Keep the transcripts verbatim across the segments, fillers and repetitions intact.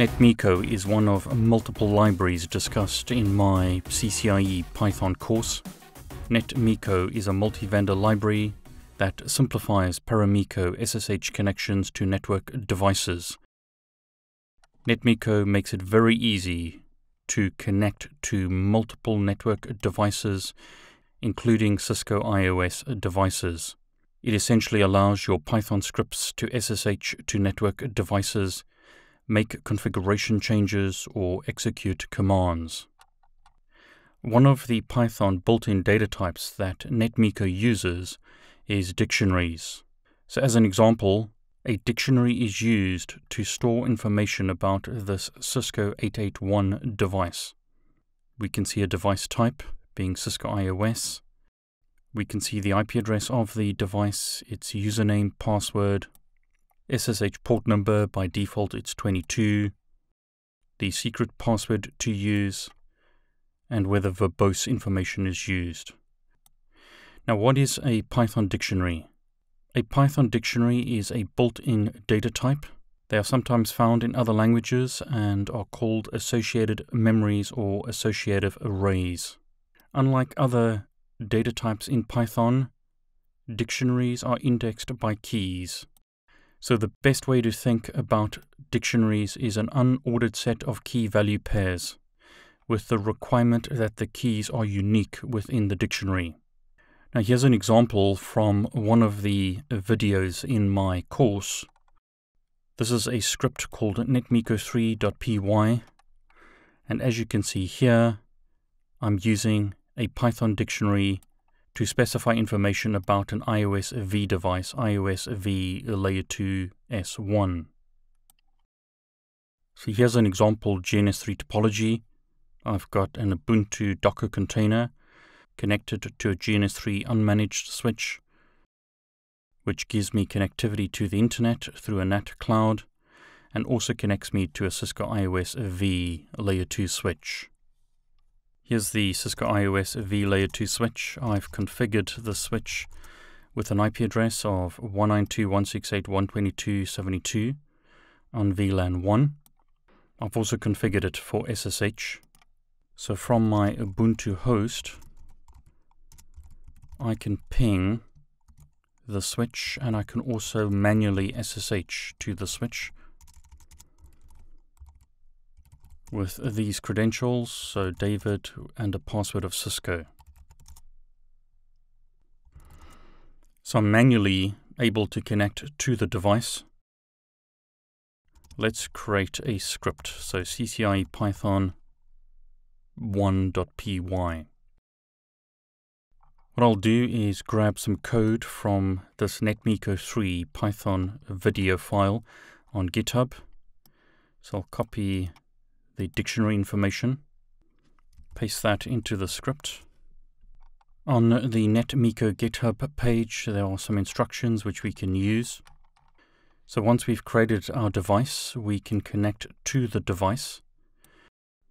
NetMiko is one of multiple libraries discussed in my C C I E Python course. NetMiko is a multi-vendor library that simplifies Paramiko S S H connections to network devices. NetMiko makes it very easy to connect to multiple network devices, including Cisco I O S devices. It essentially allows your Python scripts to S S H to network devices, make configuration changes, or execute commands. One of the Python built-in data types that NetMiko uses is dictionaries. So as an example, a dictionary is used to store information about this Cisco eight eighty-one device. We can see a device type, being Cisco I O S. We can see the I P address of the device, its username, password, S S H port number, by default it's twenty-two, the secret password to use, and whether verbose information is used. Now, what is a Python dictionary? A Python dictionary is a built-in data type. They are sometimes found in other languages and are called associated memories or associative arrays. Unlike other data types in Python, dictionaries are indexed by keys. So the best way to think about dictionaries is an unordered set of key value pairs, with the requirement that the keys are unique within the dictionary. Now, here's an example from one of the videos in my course. This is a script called netmiko three dot p y, and as you can see here, I'm using a Python dictionary to specify information about an I O S v device, I O S v layer two S one. So here's an example G N S three topology. I've got an Ubuntu Docker container connected to a G N S three unmanaged switch, which gives me connectivity to the internet through a NAT cloud, and also connects me to a Cisco I O S v layer two switch. Here's the Cisco I O S v layer two switch. I've configured the switch with an I P address of one ninety-two dot one sixty-eight dot one twenty-two dot seventy-two on V LAN one. I've also configured it for S S H. So from my Ubuntu host, I can ping the switch, and I can also manually S S H to the switch with these credentials, so David and a password of Cisco. So I'm manually able to connect to the device. Let's create a script, so C C I E Python one dot p y. What I'll do is grab some code from this NetMiko three Python video file on GitHub. So I'll copy the dictionary information, paste that into the script. On the NetMiko GitHub page, there are some instructions which we can use. So once we've created our device, we can connect to the device.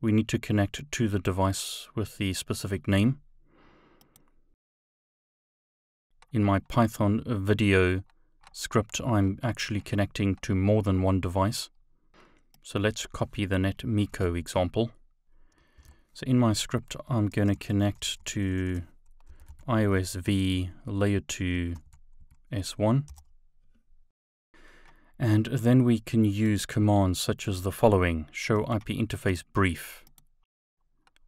We need to connect to the device with the specific name. In my Python video script, I'm actually connecting to more than one device. So let's copy the NetMiko example. So in my script, I'm going to connect to I O S v layer two S one. And then we can use commands such as the following: show I P interface brief.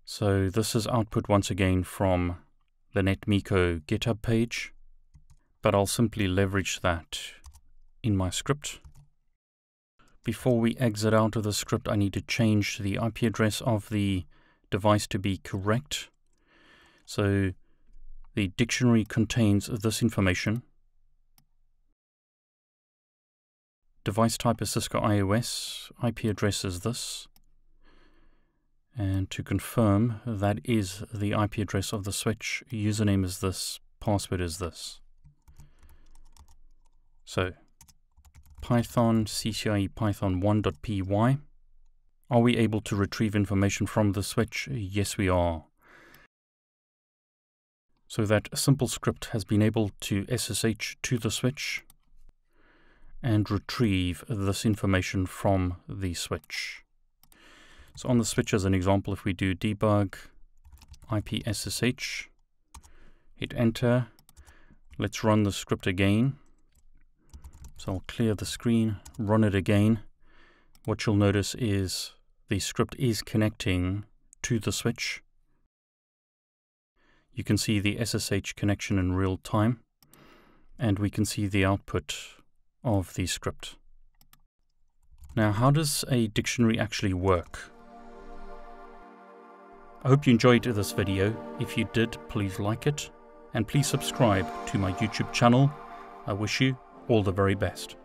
So this is output once again from the NetMiko GitHub page, but I'll simply leverage that in my script. Before we exit out of the script, I need to change the I P address of the device to be correct. So the dictionary contains this information. Device type is Cisco I O S, I P address is this, and to confirm, that is the I P address of the switch, username is this, password is this. So, Python C C I E Python one dot p y. Are we able to retrieve information from the switch? Yes, we are. So that simple script has been able to S S H to the switch and retrieve this information from the switch. So on the switch, as an example, if we do debug I P S S H, hit enter, let's run the script again. So I'll clear the screen, run it again. What you'll notice is the script is connecting to the switch. You can see the S S H connection in real time, and we can see the output of the script. Now, how does a dictionary actually work? I hope you enjoyed this video. If you did, please like it, and please subscribe to my YouTube channel. I wish you all the very best.